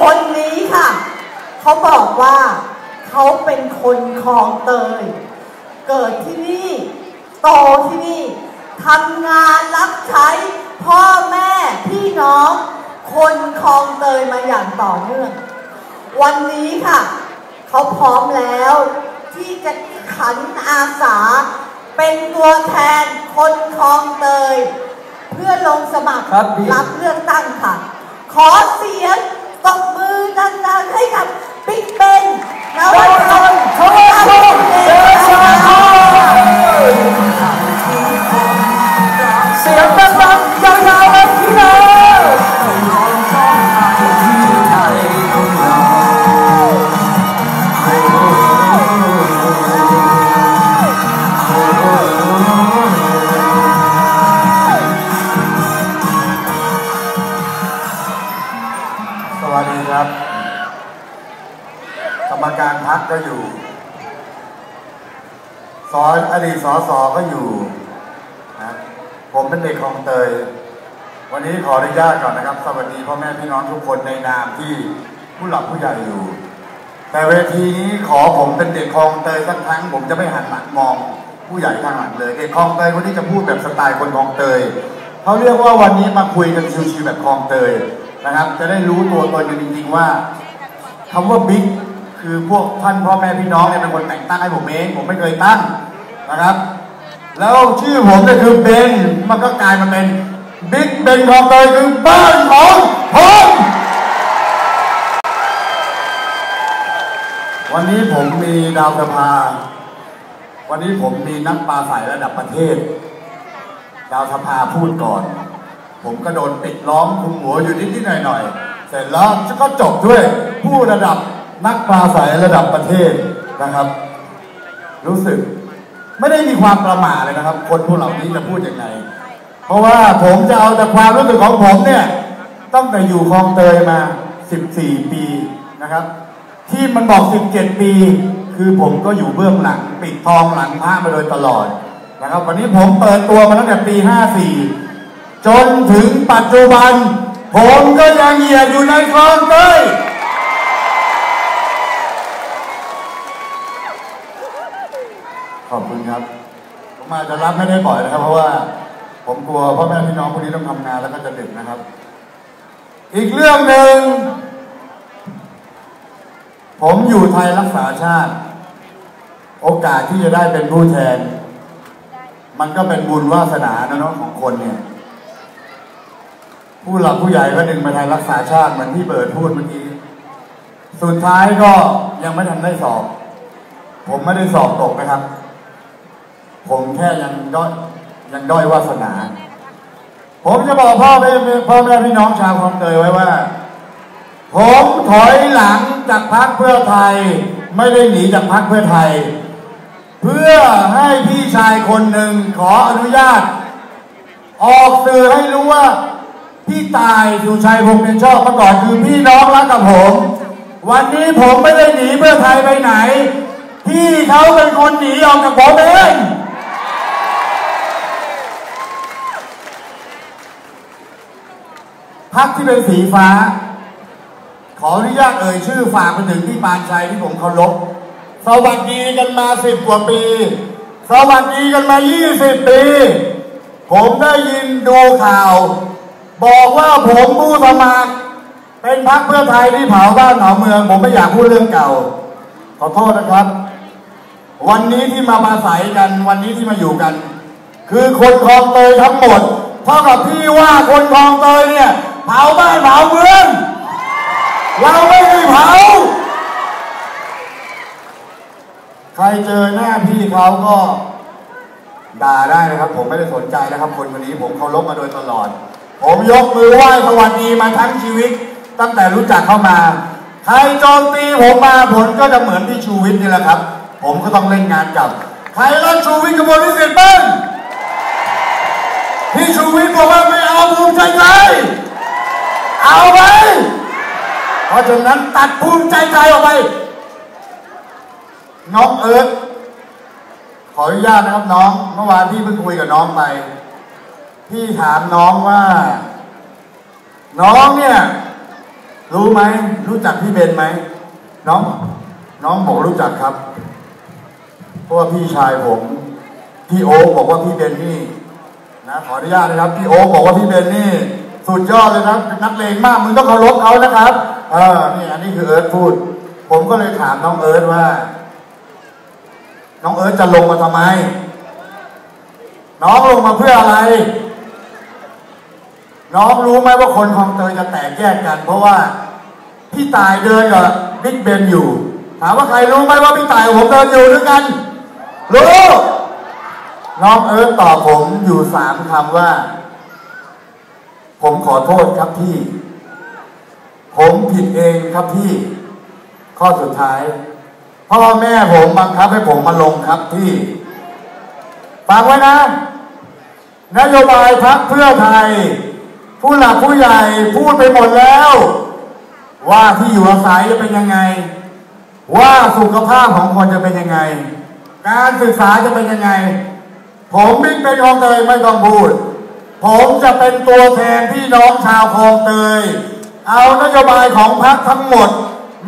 คนนี้ค่ะเขาบอกว่าเขาเป็นคนคลองเตยเกิดที่นี่โตที่นี่ทำงานรับใช้พ่อแม่พี่น้องคนคลองเตยมาอย่างต่อเนื่องวันนี้ค่ะเขาพร้อมแล้วที่จะขันอาสาเป็นตัวแทนคนคลองเตยเพื่อลงสมัครรับเลือกตั้งค่ะขอเสียงตบมือดังๆให้กับบิ๊กเบนและวัชรพลเสียงดังๆยาวๆเลยพี่น้องการพักก็อยู่สอนอดีตสสก็อยู่นะผมเป็นเด็กคลองเตยวันนี้ขออนุญาตก่อนนะครับสวัสดีพ่อแม่พี่น้องทุกคนในนามที่ผู้หลักผู้ใหญ่อยู่แต่เวทีนี้ขอผมเป็นเด็กคลองเตยสักครั้งผมจะไม่หันหลังมองผู้ใหญ่ข้างหลังเลยเด็กคลองเตยคนที่จะพูดแบบสไตล์คนคลองเตยเขาเรียกว่าวันนี้มาคุยกันชิวๆแบบคลองเตยนะครับจะได้รู้ตัวตนกันจริงๆว่าคำว่าบิ๊กคือพวกท่านพ่อแม่พี่น้องเนี่ยเป็นคนแต่งตั้งให้ผมเองผมไม่เคยตั้งนะครับแล้วชื่อผมก็คือเบนมันก็กลายมาเป็นบิ๊กเบนคลองเตยคือบ้านของผมวันนี้ผมมีดาวสภาวันนี้ผมมีนักปราศัยระดับประเทศดาวสภาพูดก่อนผมก็โดนปิดล้อมคุมหัวอยู่นิดๆหน่อยๆเสร็จแล้วก็จบด้วยผู้ระดับนักปราศัยระดับประเทศนะครับรู้สึกไม่ได้มีความประหม่าเลยนะครับคนพวกเหล่านี้จะพูดยังไงเพราะว่าผมจะเอาแต่ความรู้สึกของผมเนี่ยตั้งแต่อยู่คลองเตยมา14ปีนะครับที่มันบอก17ปีคือผมก็อยู่เบื้องหลังปิดทองหลังพระมาโดยตลอดนะครับวันนี้ผมเปิดตัวมาตั้งแต่ปี54จนถึงปัจจุบันผมก็ยังเหยียดอยู่ในคลองเตยขอบคุณครับผมมาจะรับไม่ได้บ่อยนะครับเพราะว่าผมกลัวพ่อแม่พี่น้องพวกนี้ต้องทำงานแล้วก็จะดึกนะครับอีกเรื่องหนึ่งผมอยู่ไทยรักษาชาติโอกาสที่จะได้เป็นผู้แทนมันก็เป็นบุญวาสนาเนาะของคนเนี่ยผู้หลักผู้ใหญ่ก็ดึงมาไทยรักษาชาติเหมือนที่เบิร์ดพูดเมื่อกี้สุดท้ายก็ยังไม่ทันได้สอบผมไม่ได้สอบตกนะครับผมแค่ยังด้อยวาสนาผมจะบอกพ่อแม่พี่น้องชาวคลองเตยไว้ว่าผมถอยหลังจากพรรคเพื่อไทยไม่ได้หนีจากพรรคเพื่อไทยเพื่อให้พี่ชายคนหนึ่งขออนุญาตออกสื่อให้รู้ว่าพี่ตายสุชัยพงษ์เป็นชอบประกอบคือพี่น้องรักกับผมวันนี้ผมไม่ได้หนีเพื่อไทยไปไหนที่เขาเป็นคนหนีออกจากผมเองพรรคที่เป็นสีฟ้าขออนุญาตเอ่ยชื่อฝากไปถึงพี่ปานชัยที่ผมเคารพสวัสดีกันมา10กว่าปีสวัสดีกันมา20ปีผมได้ยินดูข่าวบอกว่าผมผู้สมัครเป็นพรรคเพื่อไทยที่เผาบ้านเผาเมืองผมไม่อยากพูดเรื่องเก่าขอโทษนะครับวันนี้ที่มาอาศัยกันวันนี้ที่มาอยู่กันคือคนคลองเตยทั้งหมดเท่ากับพี่ว่าคนคลองเตยเนี่ยเผาบ้านเผาเมืองเราไม่ได้เผาใครเจอหน้าพี่เขาก็ด่าได้นะครับผมไม่ได้สนใจนะครับคนคนนี้ผมเคารพมาโดยตลอดผมยกมือไหว้สวัสดีมาทั้งชีวิตตั้งแต่รู้จักเข้ามาใครโจมตีผมมาผลก็จะเหมือนพี่ชูวิทย์นี่แหละครับผมก็ต้องเล่นงานกับใครรักชูวิทย์กระบวนวิเศษบ้างพี่ชูวิทย์บอกว่าไม่เอาภูมิใจไทยเอาไปเพราะฉะนั้นตัดภูมิใจไทยออกไปน้องเอิร์ธขออนุญาตนะครับน้องเมื่อวานพี่เพิ่งคุยกับน้องไปพี่ถามน้องว่าน้องเนี่ย รู้ไหมรู้จักพี่เบนไหมน้องบอกรู้จักครับเพราะว่าพี่ชายผมพี่โอ๊คบอกว่าพี่เบนนี่นะขออนุญาตนะครับพี่โอ๊คบอกว่าพี่เบนนี่สุดยอดเลยนะเป็นนักเลงมากมึงต้องเคารพเขานะครับนี่อันนี้คือเอิร์ธพูดผมก็เลยถามน้องเอิร์ธว่าน้องเอิร์ธจะลงมาทำไมน้องลงมาเพื่ออะไรน้องรู้ไหมว่าคนของเตยจะแตกแยกกันเพราะว่าพี่ตายเดินกับบิ๊กเบนอยู่ถามว่าใครรู้ไหมว่าพี่ตายกับผมเดินอยู่ด้วยกันรู้น้องเอิร์ธตอบผมอยู่3 คำว่าผมขอโทษครับพี่ผมผิดเองครับพี่ข้อสุดท้ายพ่อแม่ผมบังคับให้ผมมาลงครับพี่ฟังไว้นะนโยบายพรรคเพื่อไทยผู้หลักผู้ใหญ่พูดไปหมดแล้วว่าที่อยู่อาศัยจะเป็นยังไงว่าสุขภาพของคนจะเป็นยังไงการศึกษาจะเป็นยังไงผมไม่เป็นคลองเตยไม่ต้องพูดผมจะเป็นตัวแทนพี่น้องชาวคลองเตยเอานโยบายของพรรคทั้งหมด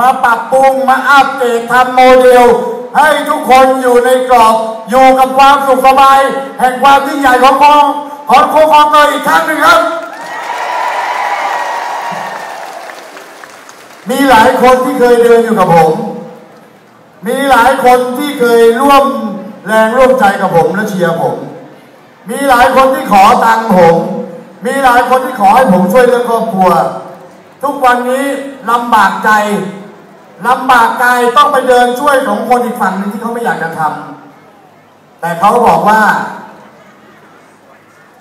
มาปรับปรุงมาอัปเดตทำโมเดลให้ทุกคนอยู่ในกรอบอยู่กับความสุขสบายแห่งความยิ่งใหญ่ของคลองเตยอีกครั้งหนึ่งครับมีหลายคนที่เคยเดินอยู่กับผมมีหลายคนที่เคยร่วมแรงร่วมใจกับผมและเชียร์ผมมีหลายคนที่ขอตังค์ผมมีหลายคนที่ขอให้ผมช่วยเรื่องครอบครัวทุกวันนี้ลำบากใจลำบากกายต้องไปเดินช่วยของคนอีกฝั่งหนึ่งที่เขาไม่อยากจะทำแต่เขาบอกว่า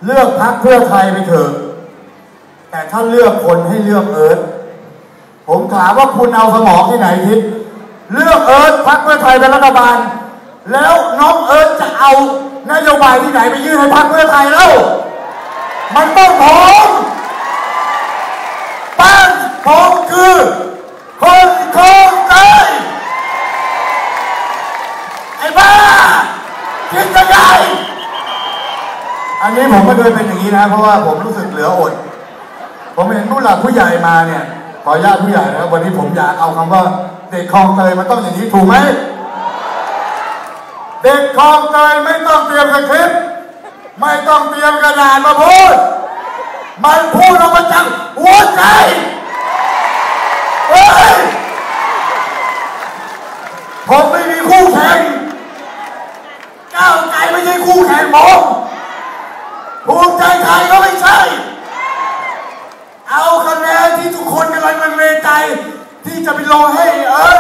เลือกพรรคเพื่อไทยไปเถอะแต่ถ้าเลือกคนให้เลือกเอิร์ธผมถามว่าคุณเอาสมองที่ไหนคิดเลือกเอิร์ธพรรคเพื่อไทยเป็นรัฐบาลแล้วน้องเอิร์ธจะเอานโยบายที่ไหนไปยื่นให้พรรคเพื่อไทยแล้วมันต้องผมคือคนคลองเตยไอ้บ้าคิดจะไงอันนี้ผมไม่เคยเป็นอย่างนี้นะเพราะว่าผมรู้สึกเหลืออดผมเห็นผู้หลักผู้ใหญ่มาเนี่ยขออนุญาตผู้ใหญ่นะครับวันนี้ผมอยากเอาคำว่าเด็กคลองเตยมันต้องอย่างนี้ถูกไหมเด็กคลองเตยไม่ต้องเตรียมกระคลิปไม่ต้องเตรียมกระดาษมาพูดมันพูดออกมาจากหัวใจผมไม่มีคู่แข่งก้าวไกลไม่ใช่คู่แข่งผมภูมิใจไทยก็ไม่ใช่เอาคะแนนที่ทุกคนกำลังมันเมใจที่จะไปลงให้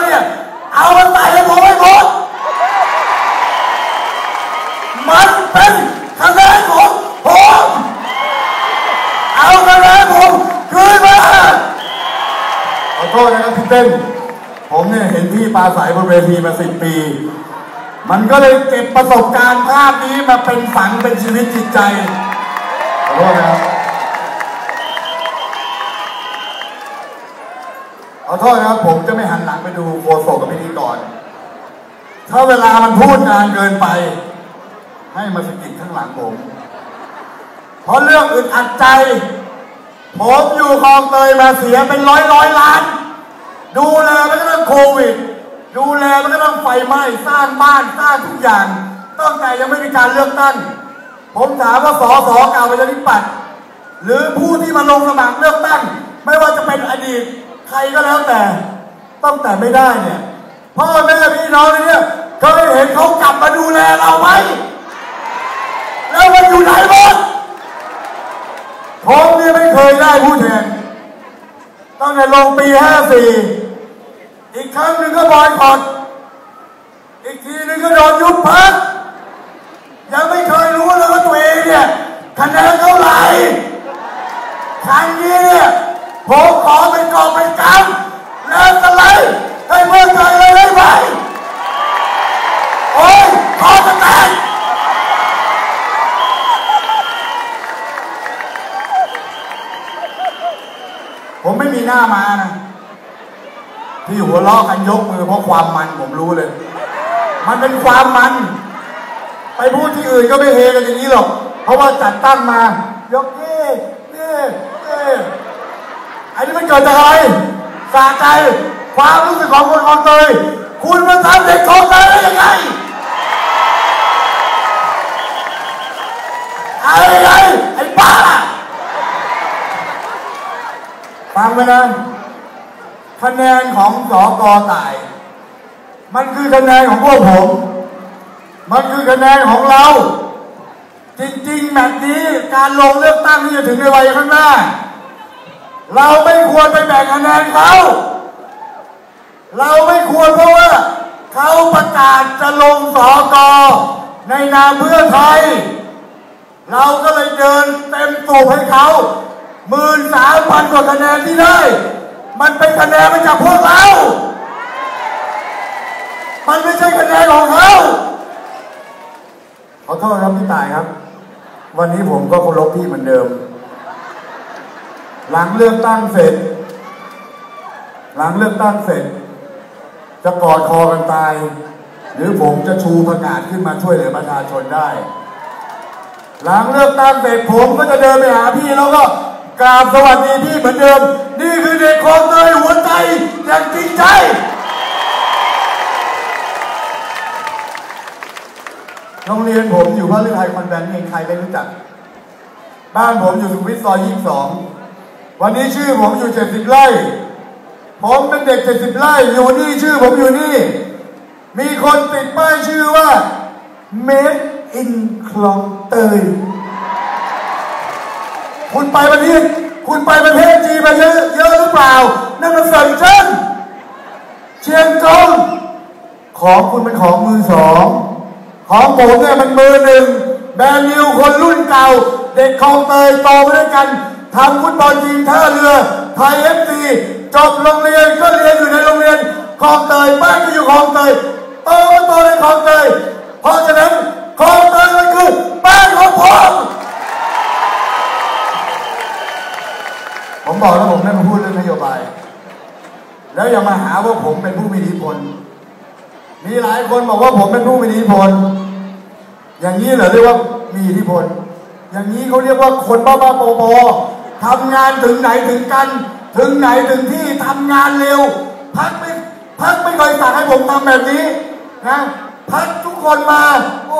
เนี่ยเอามันไปให้ผมให้หมดมันเป็นคะแนนของผมเอาคะแนนผมคืนมาขอโทษนะครับพี่เต้นผมเนี่ยเห็นพี่ปลาใสบนเวทีมา10 ปีมันก็เลยเก็บประสบการณ์ภาพนี้มาเป็นฝังเป็นชีวิตจิตใจขอโทษนะครับขอโทษนะครับผมจะไม่หันหลังไปดูโฆษกกับพิธีกรถ้าเวลามันพูดนานเกินไปให้มาสะกิดข้างหลังผมเพราะเรื่องอึดอัดใจผมอยู่คลองเตยมาเสียเป็นร้อยล้านดูแลมันก็ต้องโควิดดูแลมันก็ต้องไฟไหม้สร้างบ้านสร้างทุกอย่างตั้งแต่ยังไม่มีการเลือกตั้งผมถามว่าสสเก่าประชาธิปัตย์หรือผู้ที่มาลงสมัครเลือกตั้งไม่ว่าจะเป็นอดีตใครก็แล้วแต่ตั้งแต่ไม่ได้เนี่ยพ่อแม่พี่น้องเนี่ยเคยเห็นเขากลับมาดูแลเราไหมแล้วมันอยู่ไหนบ้างผมเนี่ยไม่เคยได้ผู้แทนตั้งแต่ลงปี54อีกครั้งหนึ่งก็บอยคอตอีกทีหนึ่งก็โดนยุบพรรคยังไม่เคยรู้เลยว่าตัวเองเนี่ยคะแนนเท่าไหร่ครั้งนี้เนี่ยผมขอเป็นกองเป็นกำแล้วจะไล่ให้เพื่อนใจเลยได้ไหมโอ้ยขอจะแตกผมไม่มีหน้ามานะที่หัวล้อกันยกมือเพราะความมันผมรู้เลยมันเป็นความมันไปพูดที่อื่นก็ไม่เฮกันอย่างนี้หรอกเพราะว่าจัดตั้งมายกเอ้เอ้เอ้อันนี้มันเกิดจากอะไร สะใจความรู้สึกของคนคลองเตยคุณมาทำเด็กคลองเตยได้ยังไงอะไรไอ้บ้าฟังไปนะคะแนนของสก.ต่ายมันคือคะแนนของพวกผมมันคือคะแนนของเราจริงๆแบบนี้การลงเลือกตั้งที่จะถึงในวัยข้างหน้าเราไม่ควรไปแบ่งคะแนนเขาเราไม่ควรเพราะว่าเขาประกาศจะลงสก.ในนามเพื่อไทยเราก็เลยเดินเต็มสูบให้เขา13,000กว่าคะแนนที่ได้มันเป็นคะแนนมาจากพวกเรามันไม่ใช่คะแนนของเขาขอโทษครับพี่ต่ายครับวันนี้ผมก็เคารพพี่เหมือนเดิมหลังเลือกตั้งเสร็จจะกอดคอกันตายหรือผมจะชูประกาศขึ้นมาช่วยเหลือประชาชนได้หลังเลือกตั้งเสร็จผมก็จะเดินไปหาพี่แล้วก็กราบสวัสดีพี่เหมือนเดิมนี่คือเด็กคลองเตยหัวใจอย่างจริงใจโรงเรียนผมอยู่พระฤทัยคอนแวนต์เองใครไม่รู้จักบ้านผมอยู่สุขุมวิทซอย22วันนี้ชื่อผมอยู่70ไร่ผมเป็นเด็ก70ไร่อยู่นี่ชื่อผมอยู่นี่มีคนติดป้ายชื่อว่าเมดอินคลองเตยคุณไปประเทศจีนมาเยอะหรือเปล่านั่นมันเซินเจิ้นเชียงกงของคุณเป็นของมือสองของผมเนี่ยมันมือหนึ่งแบรนด์นิวคนรุ่นเก่าเด็กคลองเตยโตมาด้วยกันทำฟุตบอลทีมท่าเรือไทยFCจบโรงเรียนก็เรียนอยู่ในโรงเรียนคลองเตยบ้านก็อยู่คลองเตยโตในคลองเตยเพราะฉะนั้นคลองเตยมันคือบ้านของผมบอกแล้วผมไม่มาพูดเรื่องนโยบายแล้วอย่ามาหาว่าผมเป็นผู้มีอิทธิพลมีหลายคนบอกว่าผมเป็นผู้มีอิทธิพลอย่างนี้เหรอเรียกว่ามีอิทธิพลอย่างนี้เขาเรียกว่าคนบ้าๆบอๆทำงานถึงไหนถึงกันถึงไหนถึงที่ทำงานเร็วพักไม่เคยสั่งให้ผมทำแบบนี้นะพักทุกคนมาโอ้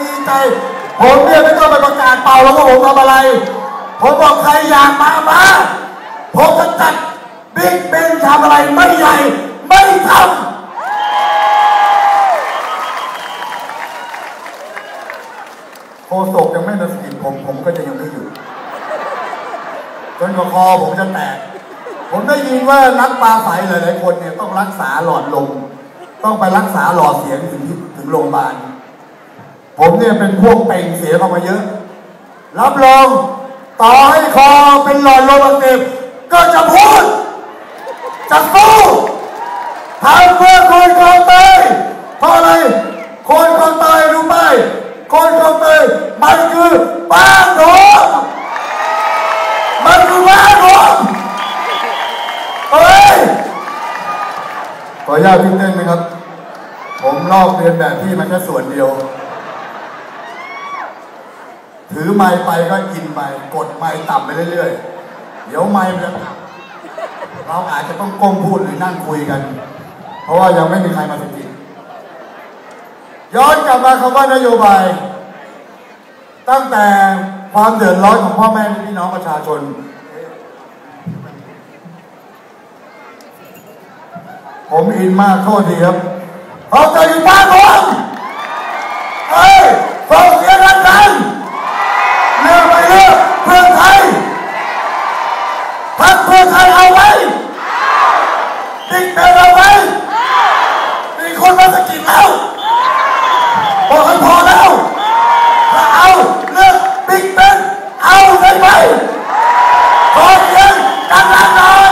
ดีใจผมเนี่ยไม่ต้องไปประกาศเป่าแล้วว่าผมทำอะไรผมบอกใครอยากมาผมจะจัดบิ๊กเบนทำอะไรไม่ใหญ่ไม่ทำโคศกยังไม่ตัดสินผมก็จะยังไม่หยุดจนกระคอผมจะแตกผมได้ยินว่านักปลาใสหลายๆคนเนี่ยต้องรักษาหลอดลมต้องไปรักษาหลอดเสียงถึงโรงพยาบาลผมเนี่ยเป็นพวกเป่งเสียเข้ามาเยอะรับรองต่อให้คอเป็นหลอดลมอักเสบก็จะพูดจะสู้ทำเพื่อคนคลองเตยเพราะอะไรคนคลองเตยรู้ไหมคนคลองเตยมันคือบ้านผมมันคือบ้านผมเฮ้ยขออนุญาตพี่เต้นนะครับผมลอกเรียนแบบพี่มันแค่ส่วนเดียวถือไม้ไปก็กินไปกดไม้ต่ำไปเรื่อยๆเดี๋ยวไม้มันจะต่ำเราอาจจะต้องก้มพูดหรือนั่งคุยกันเพราะว่ายังไม่มีใครมาสกิดย้อนกลับมาคำว่านโยบายตั้งแต่ความเดือดร้อนของพ่อแม่พี่น้องประชาชนผมอินมากโทษทีครับเขาจะอยู่บ้านผมเฮ้ยฟังเสียงกันเลือกไปเลือกเพื่อไทยพักเพื่อไทยเอาไว้ติ๊กเบลเอาไว้มีคนมาสะกิดแล้วบอกให้พอแล้วถ้าเอาเลือกติ๊กเบลเอาได้ไหมขอเสียงกันหน่อย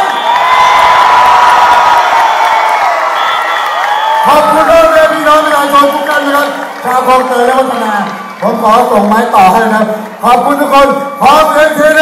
ขอบคุณทุกท่านพี่น้องประชาชนทุกท่านนะครับชาวคลองเตยและวัฒนาผมขอส่งไม้ต่อให้นะครับขอบคุณทุกคนขอเสียงเชียร์